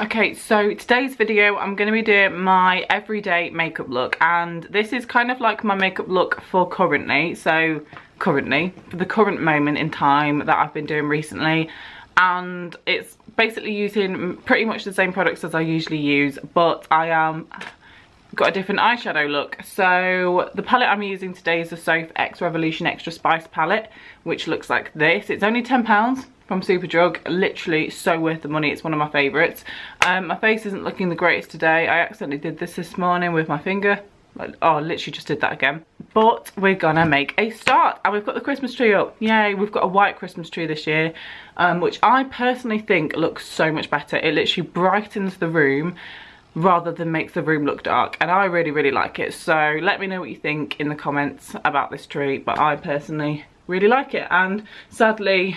Okay, so today's video I'm going to be doing my everyday makeup look, and this is kind of like my makeup look for currently. So currently, for the current moment in time that I've been doing recently, and it's basically using pretty much the same products as I usually use, but I am got a different eyeshadow look. So the palette I'm using today is the Soph x Revolution Extra Spice palette, which looks like this. It's only £10. From Superdrug, literally so worth the money. It's one of my favourites. My face isn't looking the greatest today. I accidentally did this morning with my finger. Oh, literally just did that again. But we're gonna make a start, and we've got the Christmas tree up. Yay, we've got a white Christmas tree this year, which I personally think looks so much better. It literally brightens the room rather than makes the room look dark, and I really like it. So let me know what you think in the comments about this tree, but I personally really like it. And sadly,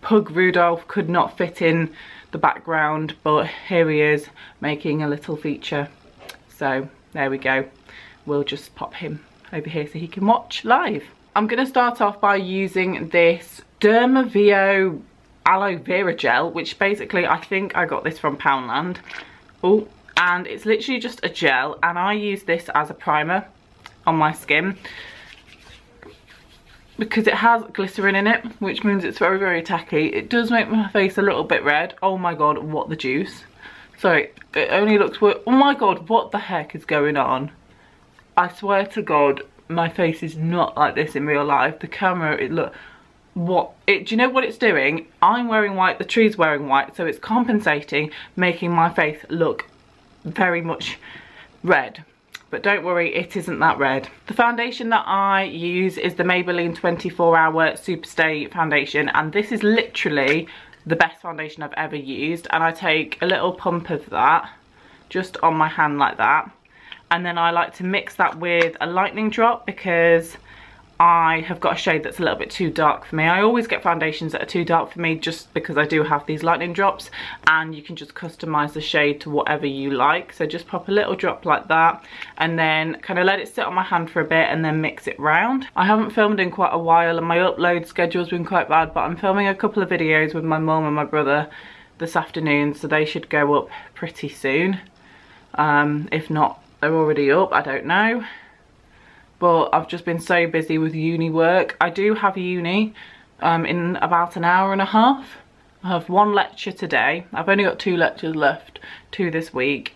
Pug Rudolph could not fit in the background, but here he is making a little feature. So there we go. We'll just pop him over here so he can watch live. I'm going to start off by using this Dermavio aloe vera gel, which basically I think I got this from Poundland. Oh, and it's literally just a gel, and I use this as a primer on my skin because it has glycerin in it, which means it's very tacky. It does make my face a little bit red. Oh my god, what the juice. So it only looks worse. Oh my god, what the heck is going on? I swear to god, my face is not like this in real life. The camera, it look, what, it, do you know what it's doing? I'm wearing white, the tree's wearing white, so it's compensating, making my face look very much red. But don't worry, it isn't that red. The foundation that I use is the Maybelline 24-hour Superstay foundation, and this is literally the best foundation I've ever used. And I take a little pump of that just on my hand like that, and then I like to mix that with a lightning drop because I have got a shade that's a little bit too dark for me. I always get foundations that are too dark for me just because I do have these lightning drops, and you can just customize the shade to whatever you like. So just pop a little drop like that and then kind of let it sit on my hand for a bit and then mix it round. I haven't filmed in quite a while and my upload schedule's been quite bad, but I'm filming a couple of videos with my mum and my brother this afternoon, so they should go up pretty soon. If not, they're already up, I don't know. But I've just been so busy with uni work. I do have uni in about an hour and a half. I have one lecture today. I've only got two lectures left, two this week,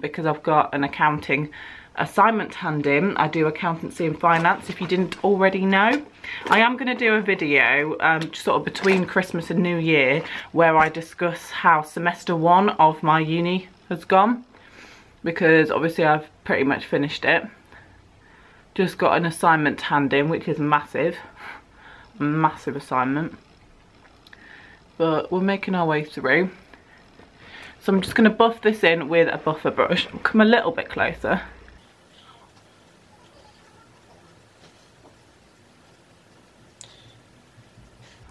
because I've got an accounting assignment to hand in. I do accountancy and finance, if you didn't already know. I am going to do a video sort of between Christmas and New Year where I discuss how semester one of my uni has gone, because obviously I've pretty much finished it. Just got an assignment to hand in, which is massive. Massive assignment. But we're making our way through. So I'm just going to buff this in with a buffer brush. I'll come a little bit closer.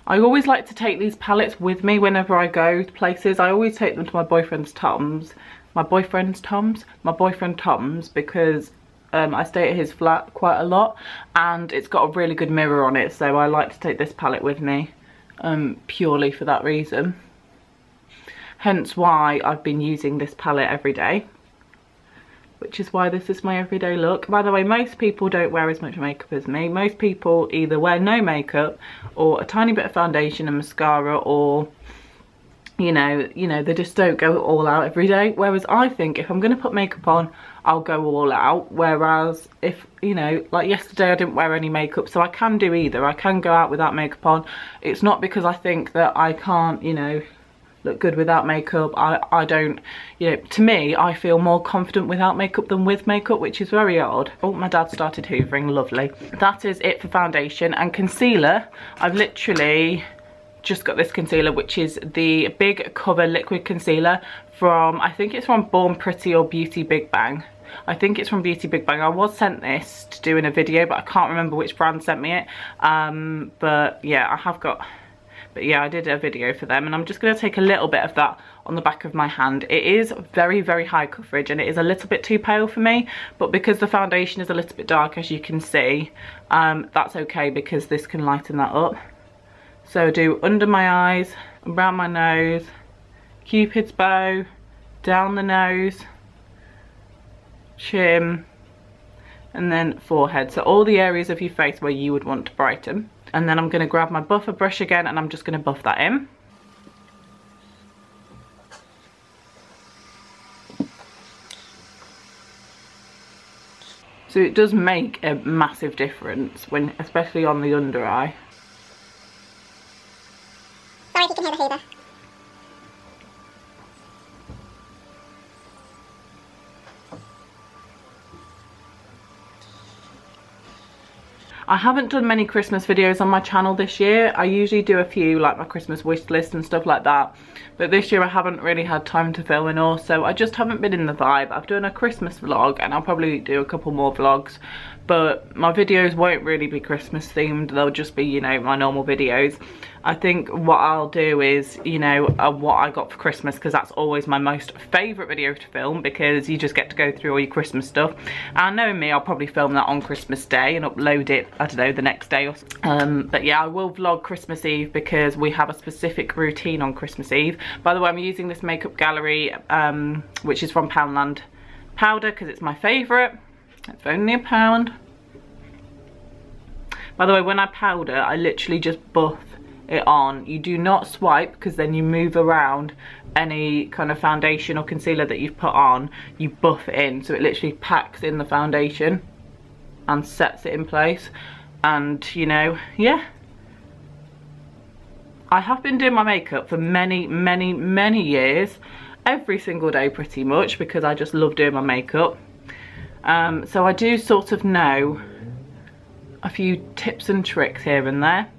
I always like to take these palettes with me whenever I go places. I always take them to my boyfriend's Tom's. My boyfriend's Tom's? My boyfriend Tom's, because I stay at his flat quite a lot, and it's got a really good mirror on it, so I like to take this palette with me purely for that reason. Hence why I've been using this palette every day, which is why this is my everyday look. By the way, most people don't wear as much makeup as me. Most people either wear no makeup or a tiny bit of foundation and mascara, or you know, they just don't go all out every day. Whereas I think if I'm going to put makeup on, I'll go all out. Whereas if, you know, like yesterday I didn't wear any makeup, so I can do either. I can go out without makeup on. It's not because I think that I can't, you know, look good without makeup. I don't, you know, to me, I feel more confident without makeup than with makeup, which is very odd. Oh, my dad started hoovering, lovely. That is it for foundation. And concealer, I've literally just got this concealer, which is the Big Cover liquid concealer from, I think it's from Born Pretty or Beauty Big Bang. I think it's from Beauty Big Bang. I was sent this to do in a video, but I can't remember which brand sent me it. But yeah, I have got, but yeah, I did a video for them, and I'm just going to take a little bit of that on the back of my hand. It is very high coverage, and it is a little bit too pale for me, but because the foundation is a little bit dark, as you can see, that's okay because this can lighten that up. So do under my eyes, around my nose, Cupid's bow, down the nose, chin, and then forehead. So all the areas of your face where you would want to brighten. And then I'm going to grab my buffer brush again and I'm just going to buff that in. So it does make a massive difference, when, especially on the under eye. Sorry if you can hear the hoover. I haven't done many Christmas videos on my channel this year. I usually do a few, like my Christmas wish list and stuff like that. But this year I haven't really had time to film and also I just haven't been in the vibe. I've done a Christmas vlog and I'll probably do a couple more vlogs, but my videos won't really be Christmas themed. They'll just be, you know, my normal videos. I think what I'll do is, you know, what I got for Christmas, because that's always my most favourite video to film, because you just get to go through all your Christmas stuff. And knowing me, I'll probably film that on Christmas Day and upload it, I don't know, the next day or so. But yeah, I will vlog Christmas Eve because we have a specific routine on Christmas Eve. By the way, I'm using this Makeup Gallery, which is from Poundland powder, because it's my favourite. It's only £1. By the way, when I powder, I literally just buff it on. You do not swipe, because then you move around any kind of foundation or concealer that you've put on. You buff it in, so it literally packs in the foundation and sets it in place. And, you know, yeah. I have been doing my makeup for many, many, many years. Every single day, pretty much, because I just love doing my makeup. So I do sort of know a few tips and tricks here and there.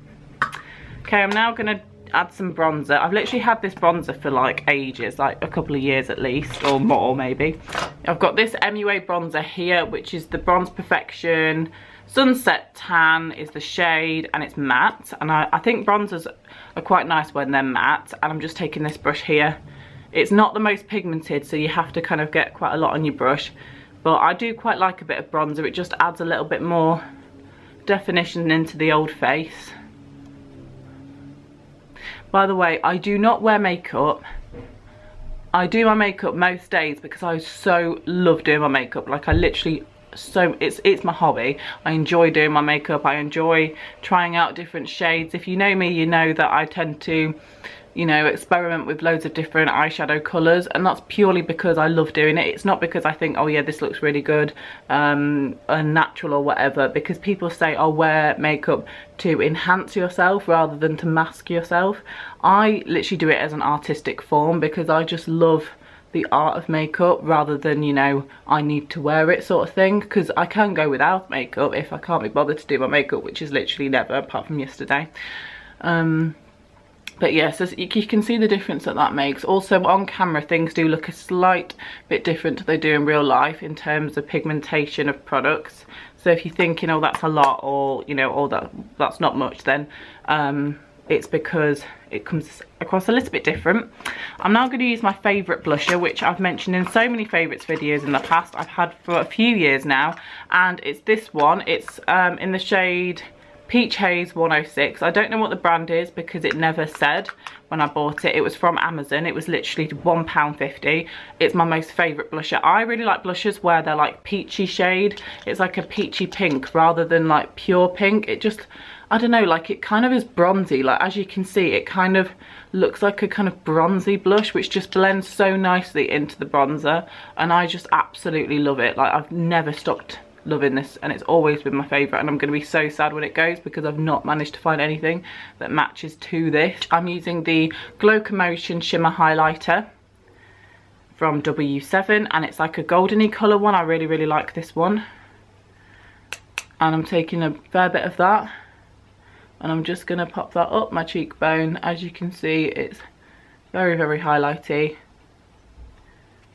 Okay, I'm now going to add some bronzer. I've literally had this bronzer for like ages, like a couple of years at least, or more maybe. I've got this MUA bronzer here, which is the Bronze Perfection Sunset Tan is the shade, and it's matte. And I think bronzers are quite nice when they're matte. And I'm just taking this brush here. It's not the most pigmented, so you have to kind of get quite a lot on your brush. But I do quite like a bit of bronzer. It just adds a little bit more definition into the old face. By the way, I do not wear makeup. I do my makeup most days because I so love doing my makeup. Like, I literally, so it's my hobby. I enjoy doing my makeup. I enjoy trying out different shades. If you know me, you know that I tend to, you know, experiment with loads of different eyeshadow colours, and that's purely because I love doing it. It's not because I think, oh yeah, this looks really good, and natural or whatever, because people say, oh, wear makeup to enhance yourself rather than to mask yourself. I literally do it as an artistic form because I just love the art of makeup rather than, you know, I need to wear it sort of thing, because I can go without makeup if I can't be bothered to do my makeup, which is literally never, apart from yesterday. But yes, yeah, so you can see the difference that that makes. Also, on camera, things do look a slight bit different to they do in real life in terms of pigmentation of products. So if you're thinking, oh, that's a lot, or, you know, oh, that's not much, then it's because it comes across a little bit different. I'm now going to use my favourite blusher, which I've mentioned in so many favourites videos in the past. I've had for a few years now, and it's this one. It's in the shade Peach Haze 106. I don't know what the brand is because it never said when I bought it. It was from Amazon. It was literally £1.50. It's my most favourite blusher. I really like blushes where they're like peachy shade. It's like a peachy pink rather than like pure pink. It just, I don't know, like it kind of is bronzy. Like, as you can see, it kind of looks like a kind of bronzy blush, which just blends so nicely into the bronzer. And I just absolutely love it. Like, I've never stopped loving this, and it's always been my favourite, and I'm going to be so sad when it goes because I've not managed to find anything that matches to this. I'm using the Glowcomotion Shimmer Highlighter from W7, and it's like a goldeny colour one. I really, really like this one, and I'm taking a fair bit of that, and I'm just going to pop that up my cheekbone. As you can see, it's very, very highlighty.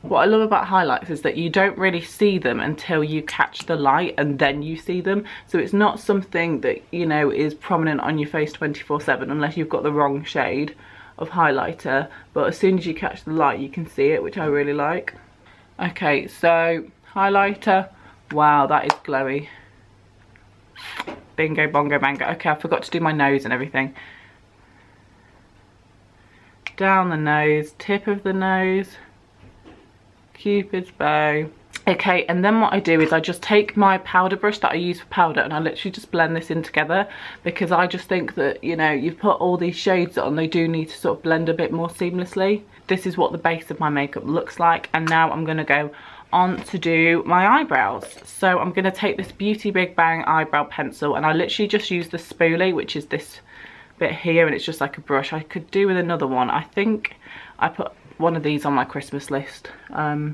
What I love about highlights is that you don't really see them until you catch the light, and then you see them. So it's not something that, you know, is prominent on your face 24/7 unless you've got the wrong shade of highlighter. But as soon as you catch the light, you can see it, which I really like. Okay, so highlighter. Wow, that is glowy. Bingo, bongo, bango. Okay, I forgot to do my nose and everything. Down the nose, tip of the nose. Cupid's bow. Okay, and then what I do is I just take my powder brush that I use for powder and I literally just blend this in together, because I just think that, you know, you've put all these shades on, they do need to sort of blend a bit more seamlessly. This is what the base of my makeup looks like, and now I'm going to go on to do my eyebrows. So I'm going to take this Beauty Big Bang eyebrow pencil and I literally just use the spoolie, which is this bit here, and it's just like a brush. I could do with another one. I think I put one of these on my Christmas list. I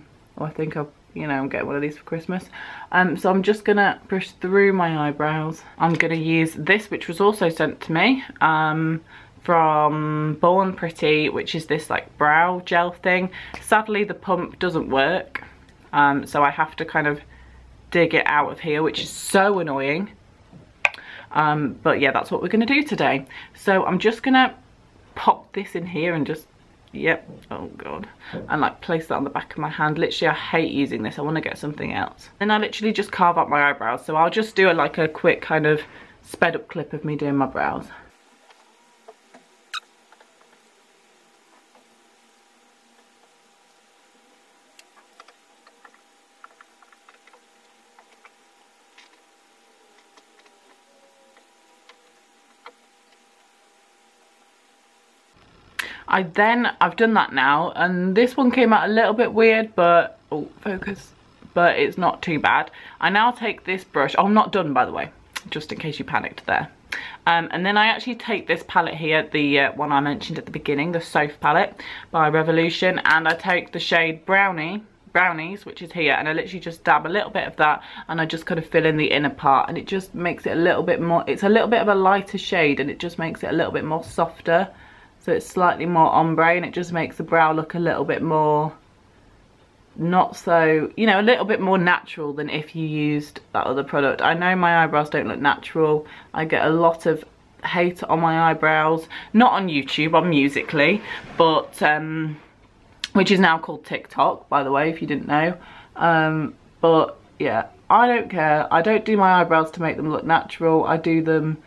think I'll, you know, I'm getting one of these for Christmas. So I'm just gonna brush through my eyebrows. I'm gonna use this, which was also sent to me from Born Pretty, which is this like brow gel thing. Sadly the pump doesn't work, so I have to kind of dig it out of here, which is so annoying. But yeah, that's what we're gonna do today. So I'm just gonna pop this in here and just, yep, oh god, and like place that on the back of my hand. Literally I hate using this, I want to get something else. Then I literally just carve up my eyebrows, so I'll just do like a quick kind of sped up clip of me doing my brows. I've done that now, and this one came out a little bit weird, but, oh, focus, but it's not too bad. I now take this brush, oh, I'm not done by the way, just in case you panicked there. And then I actually take this palette here, the one I mentioned at the beginning, the Soph palette by Revolution, and I take the shade Brownies, which is here, and I literally just dab a little bit of that, and I just kind of fill in the inner part, and it just makes it a little bit more, it's a little bit of a lighter shade, and it just makes it a little bit more softer. So it's slightly more ombre, and it just makes the brow look a little bit more, not so, you know, a little bit more natural than if you used that other product. I know my eyebrows don't look natural. I get a lot of hate on my eyebrows, not on YouTube, on Musical.ly, but, which is now called TikTok, by the way, if you didn't know. But yeah, I don't care. I don't do my eyebrows to make them look natural. I do them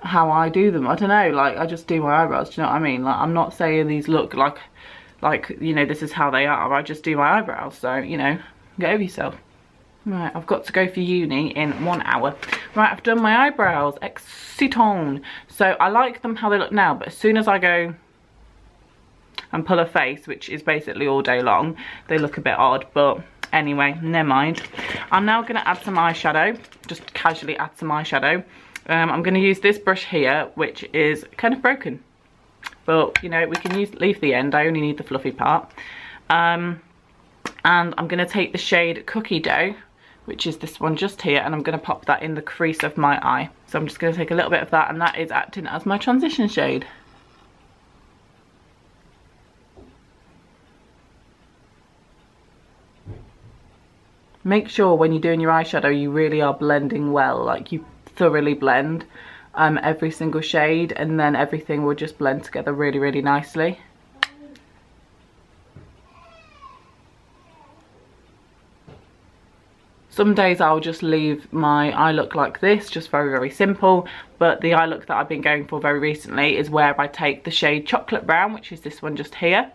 how I do them. I don't know, like I just do my eyebrows, do you know what I mean? Like I'm not saying these look like you know, this is how they are. I just do my eyebrows, so you know, get over yourself. Right, I've got to go for uni in 1 hour. Right, I've done my eyebrows. Excitant. So I like them how they look now, but as soon as I go and pull a face, which is basically all day long, they look a bit odd, but anyway, never mind. I'm now gonna add some eyeshadow, just casually add some eyeshadow. I'm going to use this brush here, which is kind of broken, but you know, we can leave the end. I only need the fluffy part. And I'm going to take the shade Cookie Dough, which is this one just here, and I'm going to pop that in the crease of my eye. So I'm just going to take a little bit of that, and that is acting as my transition shade. Make sure when you're doing your eyeshadow, you really are blending well, like you thoroughly blend every single shade, and then everything will just blend together really, really nicely. Some days I'll just leave my eye look like this, just very, very simple, but the eye look that I've been going for very recently is where I take the shade Chocolate Brown, which is this one just here.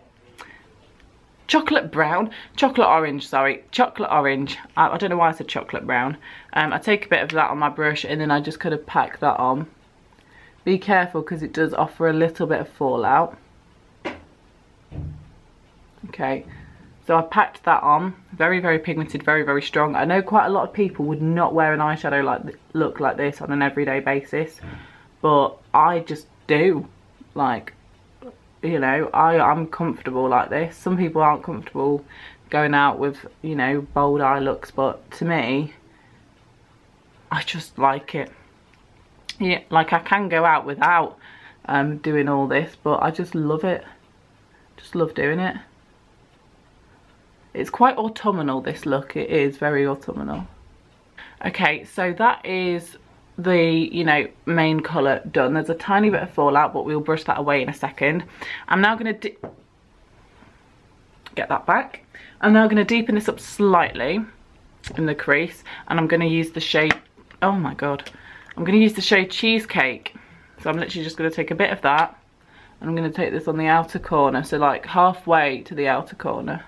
Chocolate brown, chocolate orange, sorry, chocolate orange. I don't know why I said chocolate brown. I take a bit of that on my brush, and then I just kind of pack that on. Be careful because it does offer a little bit of fallout. Okay, so I've packed that on. Very, very pigmented, very, very strong. I know quite a lot of people would not wear an eyeshadow look like this on an everyday basis, but I just do, like, you know, I'm comfortable like this. Some people aren't comfortable going out with, you know, bold eye looks, but to me, I just like it. Yeah, like I can go out without doing all this, but I just love it. Just love doing it. It's quite autumnal, this look. It is very autumnal. Okay, so that is the, you know, main colour done. There's a tiny bit of fallout, but we'll brush that away in a second. I'm now going to get that back. I'm now going to deepen this up slightly in the crease, and I'm going to use the shade, oh my god, I'm going to use the shade Cheesecake. So I'm literally just going to take a bit of that, and I'm going to take this on the outer corner, so like halfway to the outer corner.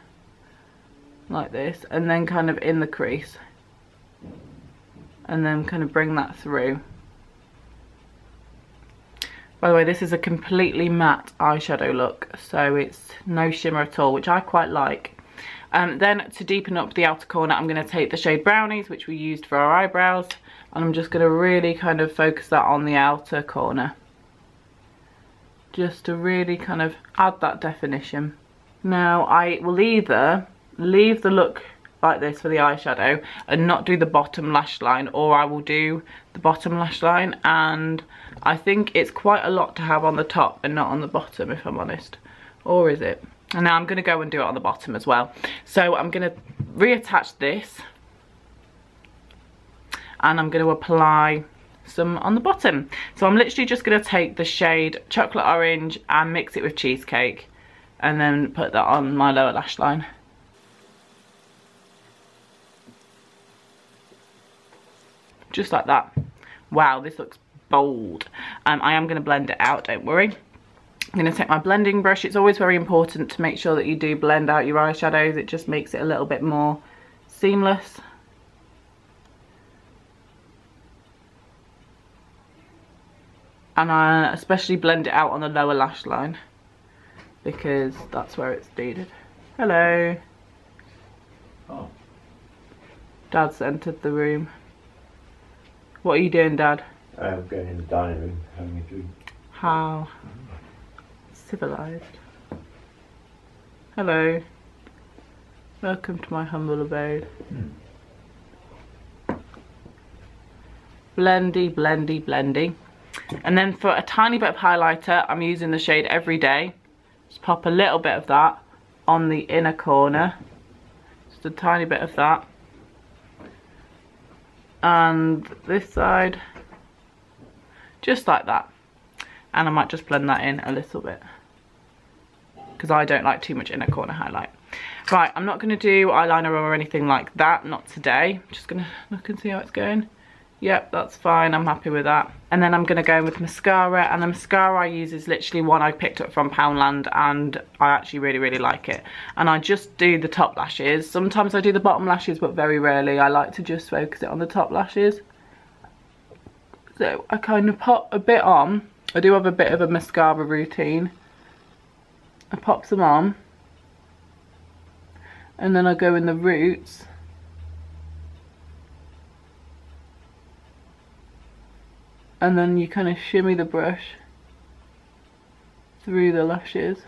like this, and then kind of in the crease, and then kind of bring that through. By the way, this is a completely matte eyeshadow look, so it's no shimmer at all, which I quite like. Then to deepen up the outer corner, I'm going to take the shade Brownies, which we used for our eyebrows, and I'm just going to really kind of focus that on the outer corner, just to really kind of add that definition. Now I will either leave the look like this for the eyeshadow and not do the bottom lash line, or I will do the bottom lash line, and I think it's quite a lot to have on the top and not on the bottom, if I'm honest. Or is it? And now I'm going to go and do it on the bottom as well. So I'm going to reattach this and I'm going to apply some on the bottom. So I'm literally just going to take the shade Chocolate Orange and mix it with Cheesecake and then put that on my lower lash line. Just like that. Wow, this looks bold. I am going to blend it out, don't worry. I'm going to take my blending brush. It's always very important to make sure that you do blend out your eyeshadows. It just makes it a little bit more seamless. And I especially blend it out on the lower lash line, because that's where it's needed. Hello. Oh. Dad's entered the room. What are you doing, Dad? I'm going in the dining room, having a drink. How civilised. Hello. Welcome to my humble abode. Blendy, blendy, blendy. And then for a tiny bit of highlighter, I'm using the shade Everyday. Just pop a little bit of that on the inner corner. Just a tiny bit of that. And this side, just like that. And I might just blend that in a little bit, because I don't like too much inner corner highlight. Right, I'm not going to do eyeliner or anything like that, not today. I'm just going to look and see how it's going. Yep, that's fine, I'm happy with that. And then I'm going to go in with mascara, and the mascara I use is literally one I picked up from Poundland, and I actually really, really like it. And I just do the top lashes. Sometimes I do the bottom lashes, but very rarely. I like to just focus it on the top lashes. So I kind of pop a bit on. I do have a bit of a mascara routine. I pop some on, and then I go in the roots. And then you kind of shimmy the brush through the lashes.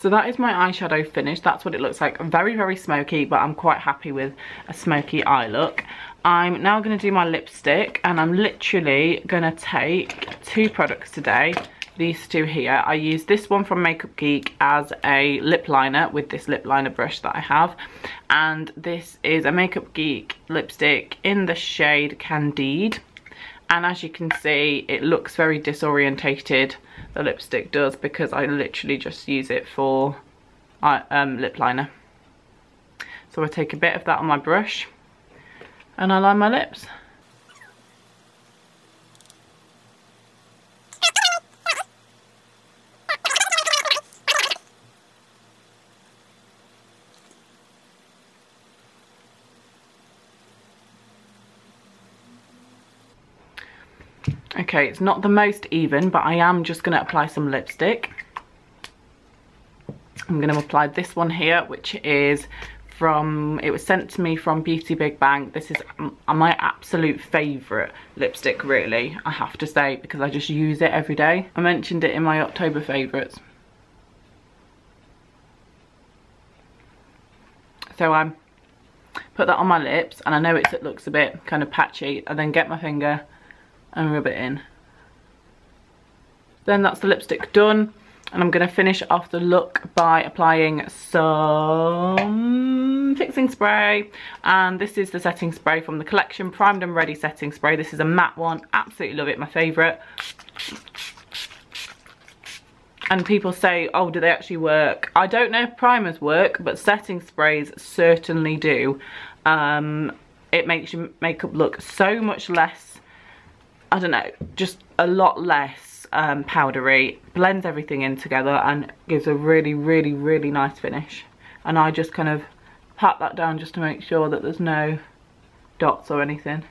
So that is my eyeshadow finish. That's what it looks like. Very, very smoky, but I'm quite happy with a smoky eye look. I'm now going to do my lipstick, and I'm literally going to take two products today. These two here. I use this one from Makeup Geek as a lip liner with this lip liner brush that I have. And this is a Makeup Geek lipstick in the shade Candide. And as you can see, it looks very disorientated, the lipstick does, because I literally just use it for lip liner. So I take a bit of that on my brush and I line my lips. Okay, it's not the most even, but I am just going to apply some lipstick. I'm going to apply this one here, which is from, it was sent to me from Beauty Big Bang. This is my absolute favourite lipstick, really, I have to say, because I just use it every day. I mentioned it in my October favourites. So I put that on my lips, and I know it looks a bit kind of patchy, and then get my finger and rub it in. Then that's the lipstick done, and I'm going to finish off the look by applying some fixing spray, and this is the setting spray from the Collection Primed and Ready setting spray. This is a matte one, absolutely love it, my favourite. And people say, oh, do they actually work? I don't know if primers work, but setting sprays certainly do. it makes your makeup look so much less, I don't know, just a lot less powdery. Blends everything in together and gives a really, really, really nice finish. And I just kind of pat that down just to make sure that there's no dots or anything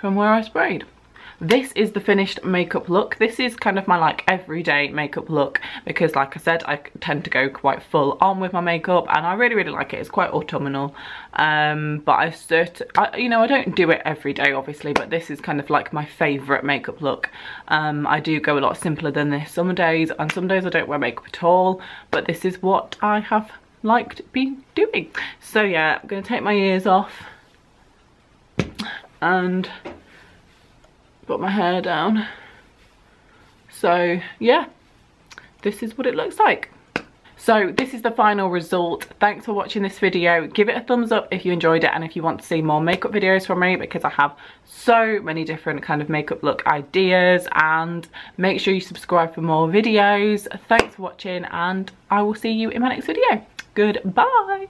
from where I sprayed. This is the finished makeup look. This is kind of my like everyday makeup look because like I said, I tend to go quite full on with my makeup and I really, really like it. It's quite autumnal, but I don't do it every day obviously, but this is kind of like my favourite makeup look. I do go a lot simpler than this some days, and some days I don't wear makeup at all, but this is what I have liked been doing. So yeah, I'm going to take my ears off and put my hair down. So yeah, this is what it looks like. So this is the final result. Thanks for watching this video. Give it a thumbs up if you enjoyed it and if you want to see more makeup videos from me, because I have so many different kind of makeup look ideas. And make sure you subscribe for more videos. Thanks for watching and I will see you in my next video. Goodbye.